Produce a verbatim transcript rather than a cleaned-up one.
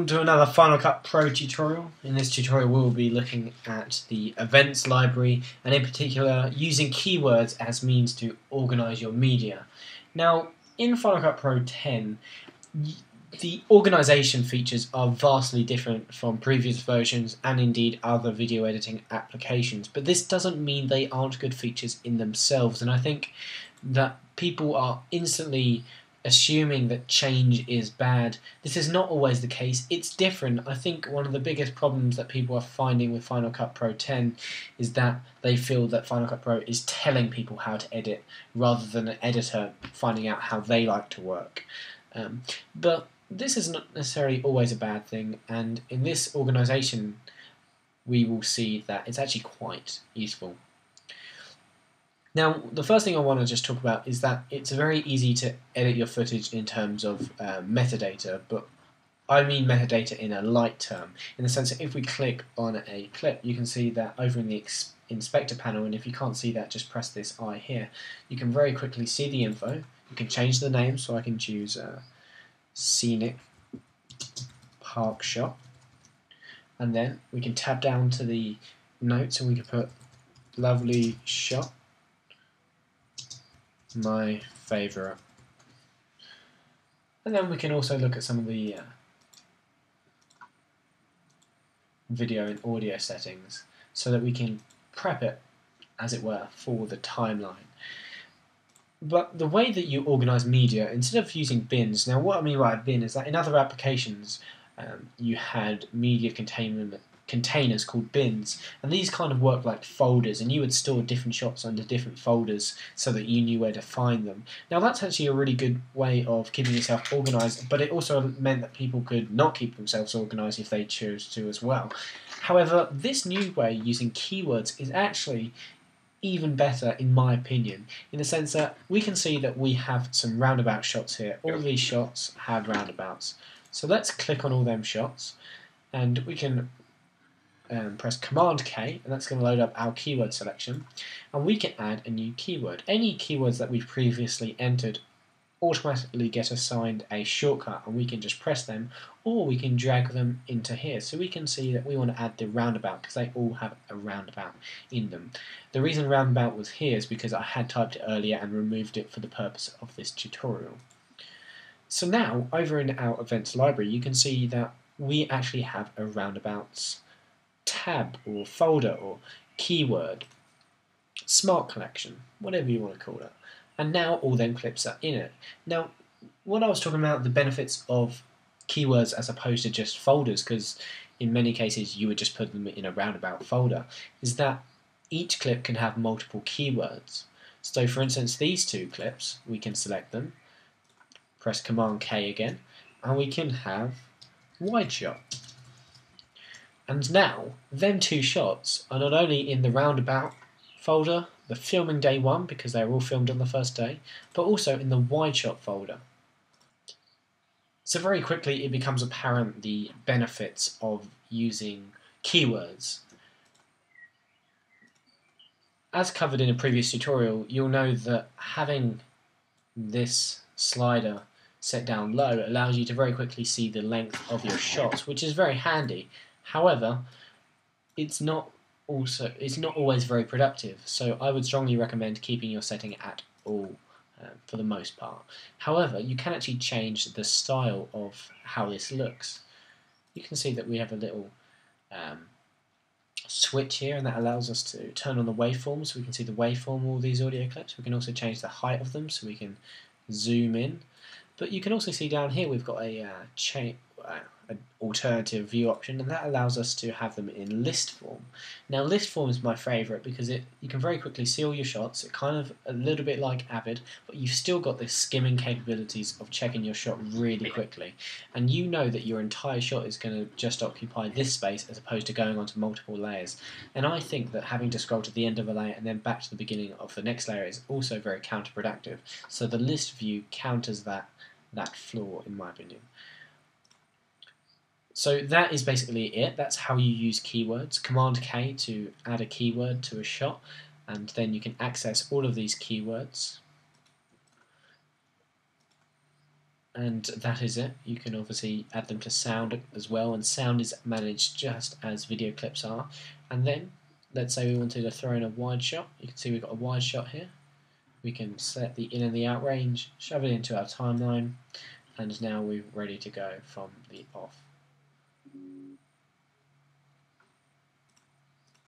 Welcome to another Final Cut Pro tutorial. In this tutorial we will be looking at the events library and in particular using keywords as means to organize your media. Now in Final Cut Pro ten the organization features are vastly different from previous versions and indeed other video editing applications, but this doesn't mean they aren't good features in themselves, and I think that people are instantly assuming that change is bad. This is not always the case. It's different. I think one of the biggest problems that people are finding with Final Cut Pro ten is that they feel that Final Cut Pro is telling people how to edit rather than an editor finding out how they like to work. Um, but this is not necessarily always a bad thing, and in this organization we will see that it's actually quite useful. Now, the first thing I want to just talk about is that it's very easy to edit your footage in terms of uh, metadata, but I mean metadata in a light term, in the sense that if we click on a clip, you can see that over in the inspector panel, and if you can't see that, just press this I here. You can very quickly see the info. You can change the name, so I can choose uh, Scenic Park Shot, and then we can tab down to the notes and we can put Lovely Shot. My favourite. And then we can also look at some of the uh, video and audio settings so that we can prep it, as it were, for the timeline. But the way that you organise media, instead of using bins, now what I mean by a bin is that in other applications um, you had media containment containers called bins, and these kind of work like folders, and you would store different shots under different folders so that you knew where to find them. Now that's actually a really good way of keeping yourself organised, but it also meant that people could not keep themselves organised if they chose to as well. However, this new way using keywords is actually even better in my opinion, in the sense that we can see that we have some roundabout shots here. All these shots have roundabouts. So let's click on all them shots and we can Um, press command K, and that's going to load up our keyword selection, and we can add a new keyword. Any keywords that we've previously entered automatically get assigned a shortcut, and we can just press them or we can drag them into here. So we can see that we want to add the roundabout because they all have a roundabout in them. The reason roundabout was here is because I had typed it earlier and removed it for the purpose of this tutorial. So now over in our events library you can see that we actually have a roundabouts tab or folder or keyword, smart collection, whatever you want to call it, and now all them clips are in it. Now what I was talking about, the benefits of keywords as opposed to just folders, because in many cases you would just put them in a roundabout folder, is that each clip can have multiple keywords. So for instance these two clips, we can select them, press command K again, and we can have wide shot. And now, them two shots are not only in the roundabout folder, the filming day one, because they were all filmed on the first day, but also in the wide shot folder. So very quickly it becomes apparent the benefits of using keywords. As covered in a previous tutorial, you'll know that having this slider set down low allows you to very quickly see the length of your shots, which is very handy. However, it's not also it's not always very productive, so I would strongly recommend keeping your setting at all uh, for the most part. However, you can actually change the style of how this looks. You can see that we have a little um, switch here, and that allows us to turn on the waveform, so we can see the waveform of all these audio clips. We can also change the height of them, so we can zoom in. But you can also see down here we've got a uh, chain. Uh, an alternative view option, and that allows us to have them in list form. Now list form is my favourite because it you can very quickly see all your shots. It's kind of a little bit like Avid, but you've still got the skimming capabilities of checking your shot really quickly, and you know that your entire shot is going to just occupy this space as opposed to going onto multiple layers. And I think that having to scroll to the end of a layer and then back to the beginning of the next layer is also very counterproductive, so the list view counters that that flaw in my opinion. So that is basically it. That's how you use keywords. Command K to add a keyword to a shot, and then you can access all of these keywords. and that is it. You can obviously add them to sound as well, and sound is managed just as video clips are. And then let's say we wanted to throw in a wide shot. You can see we've got a wide shot here. We can set the in and the out range, shove it into our timeline, and now we're ready to go from the off.